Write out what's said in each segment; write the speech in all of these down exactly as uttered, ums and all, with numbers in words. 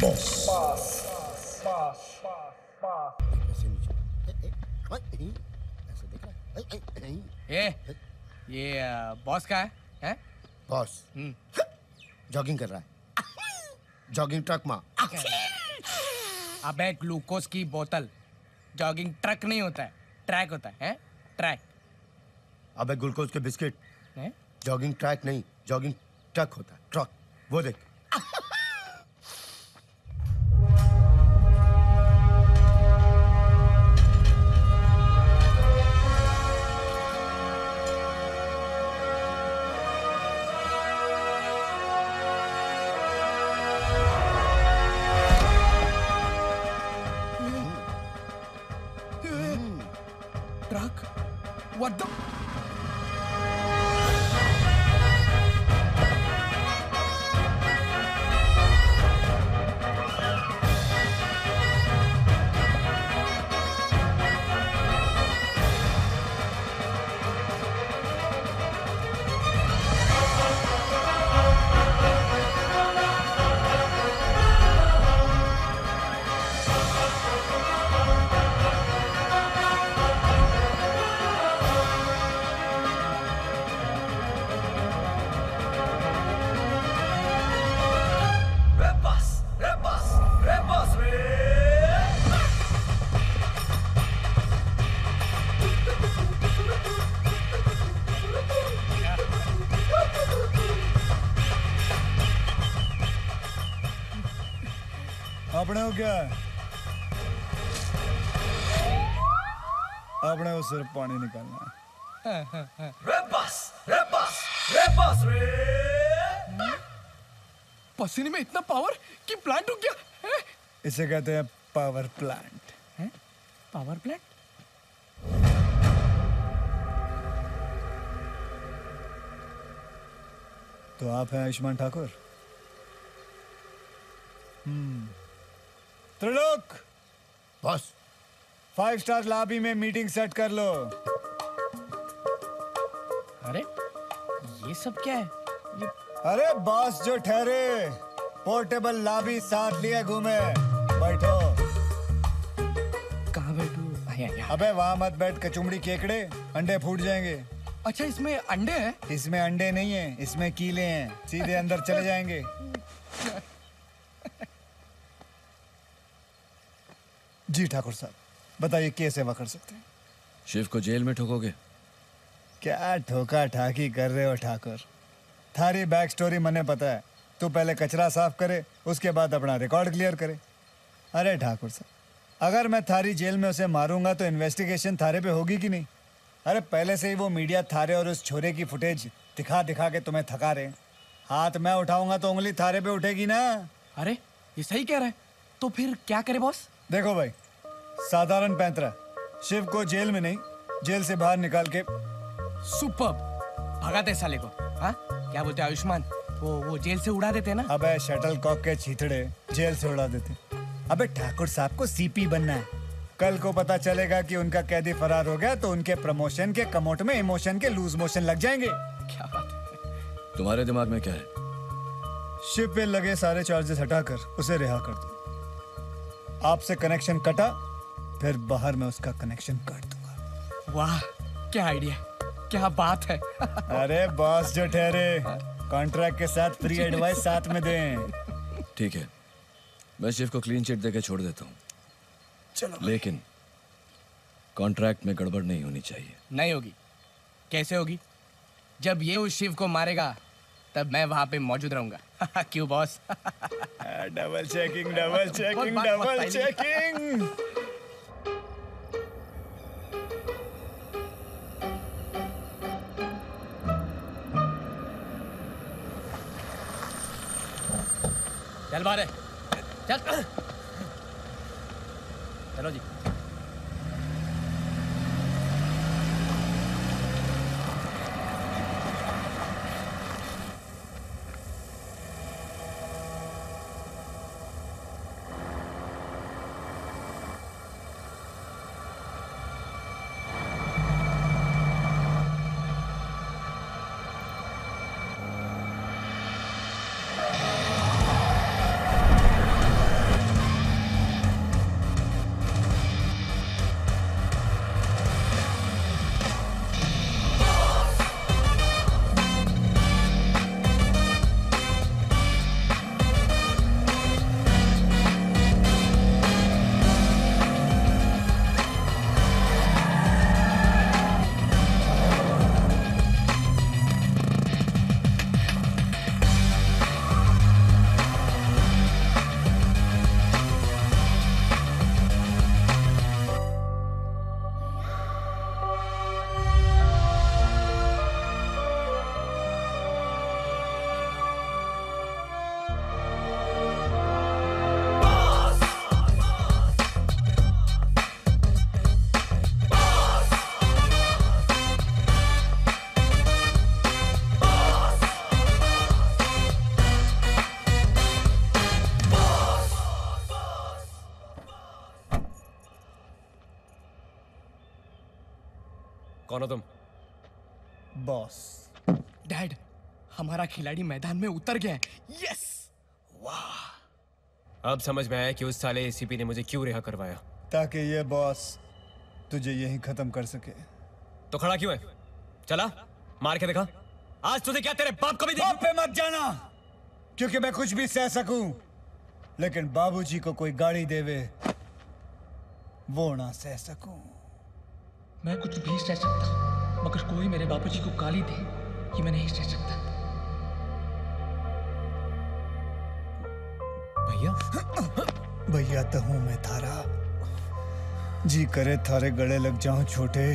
Boss. ये ये boss का है, है? बॉस जॉगिंग कर रहा है। जॉगिंग ट्रक माँ। अबे ग्लूकोज की बोतल। जॉगिंग ट्रक नहीं होता है, ट्रैक होता है, है? ट्रैक। अबे ग्लूकोज के बिस्किट। जॉगिंग ट्रैक नहीं, जॉगिंग ट्रक होता है, ट्रक। वो देख। अपने हो क्या अपने को सिर्फ पानी निकालना है। रे बस, रे बस, रे बस, रे। पसीने में इतना पावर कि प्लांट हो गया है? इसे कहते हैं पावर प्लांट। है? Power plant? तो आप हैं आयुष्मान ठाकुर? हम्म Trilok boss, five star lobby में मीटिंग सेट कर लो। अरे ये सब क्या है ये? अरे बॉस जो ठहरे, पोर्टेबल लॉबी साथ लिए घूमे। बैठो। कहाँ बैठो? अबे वहाँ मत बैठ कचुमड़ी केकड़े, अंडे फूट जाएंगे। अच्छा इसमें अंडे हैं? इसमें अंडे नहीं है, इसमें कीले हैं, सीधे अंदर चले जाएंगे। जी ठाकुर साहब, बताइए क्या सेवा कर सकते हैं? शिव को जेल में ठोकोगे? क्या ठोका ठाकी कर रहे हो ठाकुर? थारी बैक स्टोरी मैंने पता है। तू पहले कचरा साफ करे, उसके बाद अपना रिकॉर्ड क्लियर करे। अरे ठाकुर साहब, अगर मैं थारी जेल में उसे मारूंगा तो इन्वेस्टिगेशन थारे पे होगी कि नहीं? अरे पहले से ही वो मीडिया थारे और उस छोरे की फुटेज दिखा दिखा के तुम्हें थका रहे। हाथ मैं उठाऊंगा तो उंगली थारे पे उठेगी ना। अरे ये सही कह रहे हैं, तो फिर क्या करे बॉस? देखो भाई, साधारण पैंतरा शिव को जेल में नहीं, जेल से बाहर निकाल के सुपर्ब भगा दे साले को। हाँ क्या बोलते आयुष्मान, वो वो जेल से उड़ा देते ना। अबे शटलकॉक के छीतड़े, जेल से उड़ा देते। अबे ठाकुर साहब को सीपी बनना है। कल को पता चलेगा कि उनका कैदी फरार हो गया तो उनके प्रमोशन के कमोट में इमोशन के लूज मोशन लग जाएंगे। क्या बात है, तुम्हारे दिमाग में क्या है? शिव पे लगे सारे चार्जेस हटाकर उसे रिहा कर दो। आपसे कनेक्शन कटा, फिर बाहर में उसका कनेक्शन काट दूंगा। वाह क्या आइडिया, क्या बात है। अरे बॉस जो ठहरे, कॉन्ट्रैक्ट के साथ फ्री एडवाइस साथ में दें। ठीक है, मैं शिव को क्लीन चिट देके छोड़ देता हूँ। चलो, लेकिन कॉन्ट्रैक्ट में गड़बड़ नहीं होनी चाहिए। नहीं होगी। कैसे होगी? जब ये उस शिव को मारेगा तब मैं वहाँ पे मौजूद रहूंगा। क्यों boss? Double checking, double checking, double checking. चल बारे, चल। चलो जी। कौन हो तुम? बॉस। डैड, हमारा खिलाड़ी मैदान में उतर गया है। यस, वाह। अब समझ में आया कि उस साले एसीपी ने मुझे क्यों रिहा करवाया। ताकि ये बॉस तुझे यहीं खत्म कर सके। तो खड़ा क्यों है? चला मार के दिखा। आज तुझे क्या तेरे बाप को भी बाप पे मत जाना, क्योंकि मैं कुछ भी सह सकूं, लेकिन बाबूजी को कोई गाड़ी देवे वो ना सह सकूं। मैं कुछ भी सह सकता, मगर कोई मेरे बाबूजी को गाली दे ये मैं नहीं सह सकता। भैया भैया तो हूं मैं थारा, जी करे थारे गले लग जाऊं छोटे,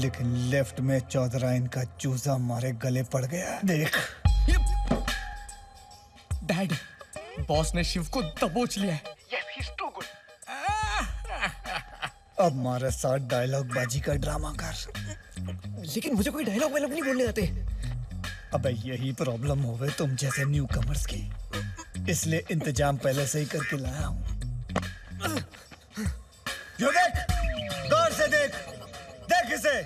लेकिन लेफ्ट में चौधरा इनका चूजा मारे गले पड़ गया। देख डैड, बॉस ने शिव को दबोच लिया। yes, he's too good. अब मारे साथ डायलॉग बाजी का ड्रामा कर। लेकिन मुझे कोई डायलॉग वायलॉग नहीं बोलने आते। अबे यही प्रॉब्लम होवे तुम जैसे न्यू कमर्स की, इसलिए इंतजाम पहले से ही करके लाया हूँ। जो देख, गौर से देख, देख इसे,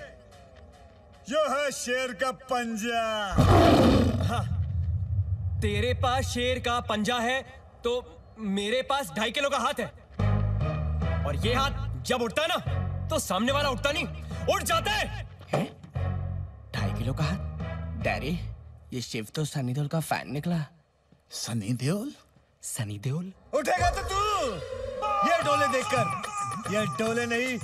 यो है शेर का पंजा। हाँ, तेरे पास शेर का पंजा है तो मेरे पास ढाई किलो का हाथ है, और ये हाथ जब उठता है ना तो सामने वाला उठता नहीं, उठ जाता है। ढाई किलो का हाथ? डैडी, ये शिव तो सनी देओल का फैन निकला। सनी देओल? सनी देओल उठेगा तो तू। ये डोले देखकर, ये डोले नहीं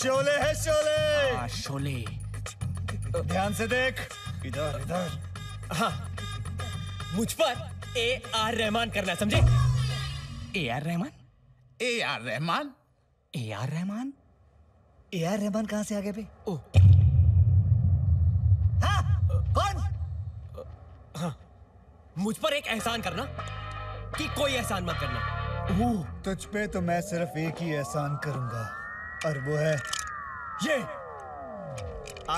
शोले है, शोले। आ, शोले। ध्यान से देख, इधर इधर। हाँ, मुझ पर ए आर रहमान करना, समझे? A R Rahman? A R Rahman? A R Rahman? A R Rahman कहाँ से आगे पे? ओ हाँ, कौन? हाँ, मुझ पर एक एहसान करना कि कोई एहसान मत करना। तुझ पे तो मैं सिर्फ एक ही एहसान करूंगा, और वो है ये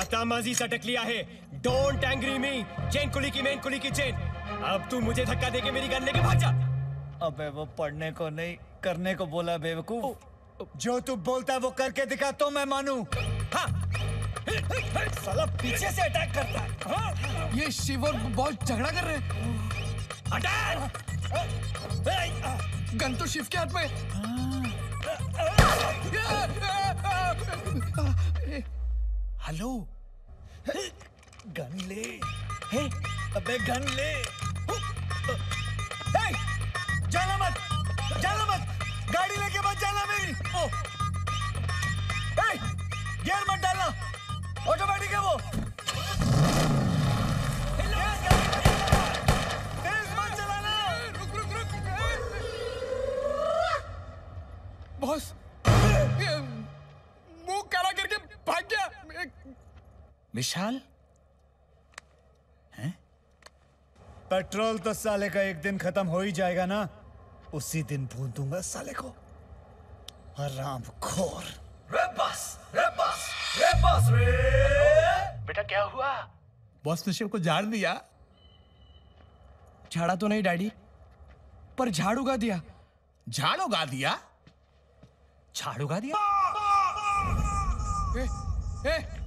आता माजी सटक लिया है। डोंट एंग्री मी, चेन कुली की मेन कुली की चेन। अब तू मुझे धक्का देके मेरी गन लेके भाग जा। अबे वो पढ़ने को नहीं करने को बोला बेवकूफ। जो तू बोलता है वो करके दिखा तो मैं मानू। हाँ। साला पीछे से अटैक करता है। हाँ। ये शिव और बॉल झगड़ा कर रहे हैं। गन तो शिव के हाथ में। हेलो, गन ले। अबे गन ले, जाना मत, जाना मत, गाड़ी लेके मत जाना मेरी। गियर मत डालना, ऑटोमेटिक है वो। बॉस मुंह काला करके भाग गया। विशाल हैं? पेट्रोल तो साले का एक दिन खत्म हो ही जाएगा ना, उसी दिन भून दूंगा साले को। हराम खोर। रे बॉस, रे बॉस, रे बॉस रे। बेटा क्या हुआ? बॉस ने शिव को झाड़ दिया। झाड़ा तो नहीं डैडी, पर झाड़ उगा दिया। झाड़ उगा दिया? झाड़ू का दिया। ए, ए,